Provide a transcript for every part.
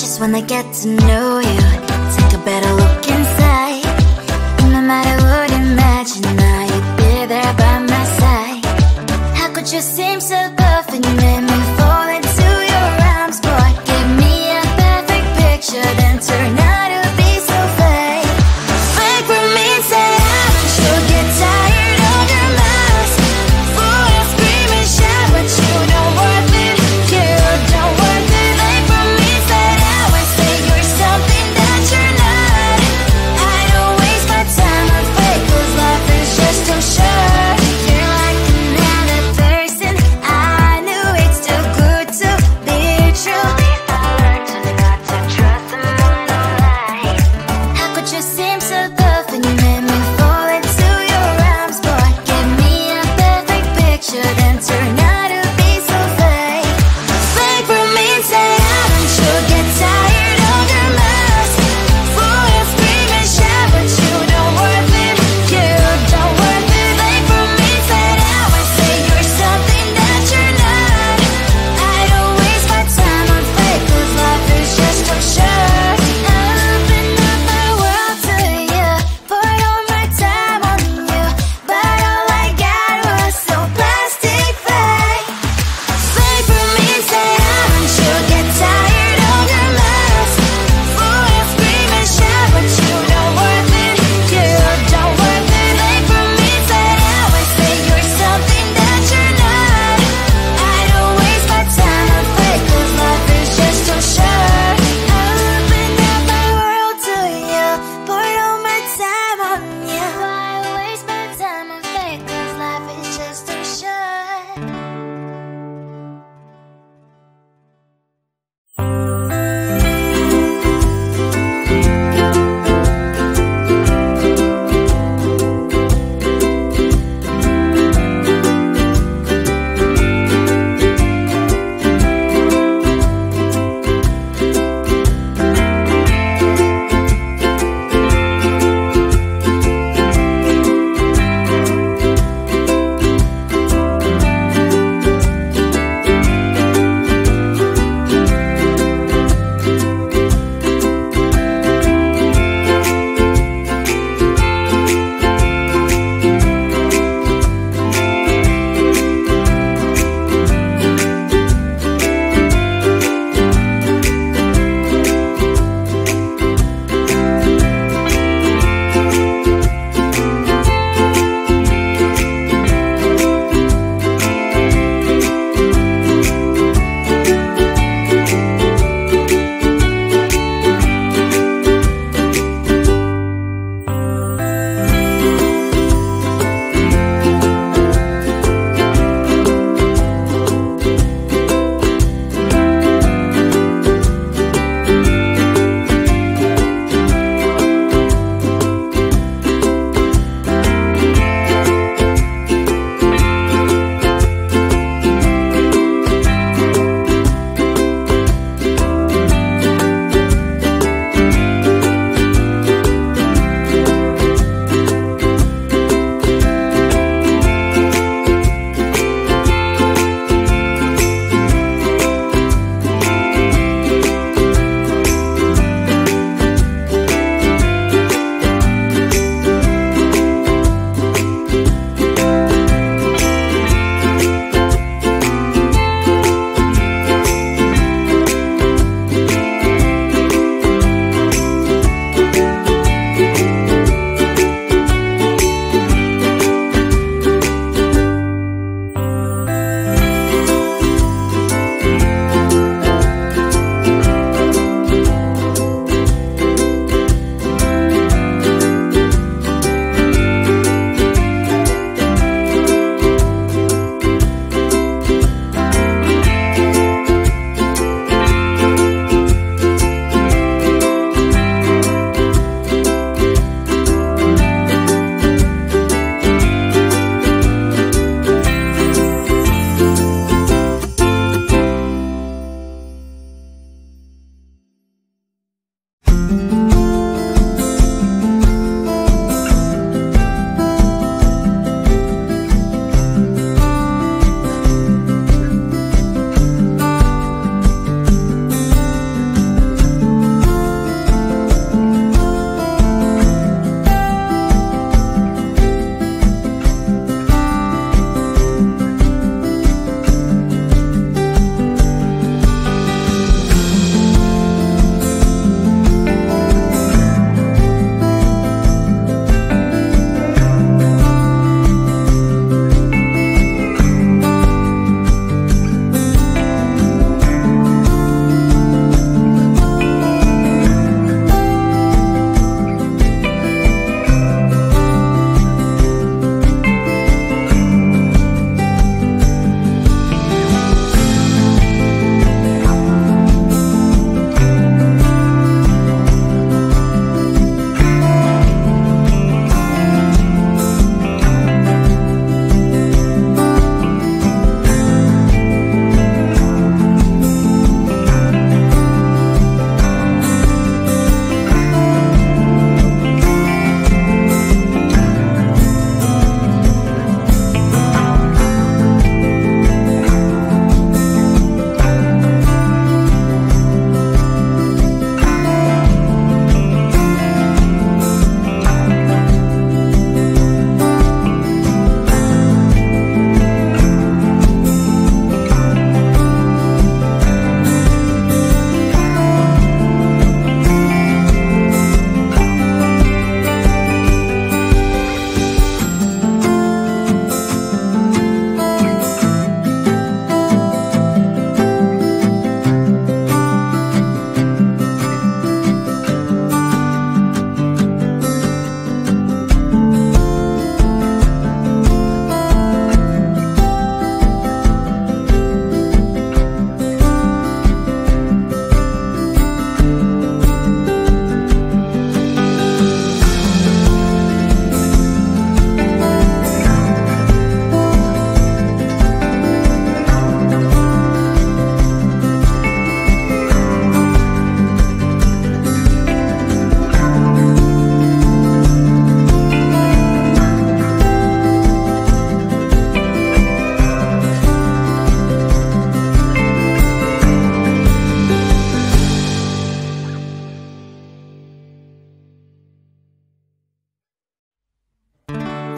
just wanna get to know you, take a better look inside. And no matter what, imagine now you'd be there by my side. How could you seem so buff and you made me fall into your arms, boy? Give me a perfect picture, then turn out. You're like another person.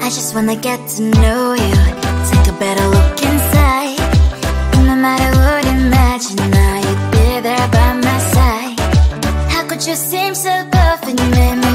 I just wanna get to know you, take a better look inside. And no matter what, imagine now you'd be there by my side. How could you seem so perfect, you made me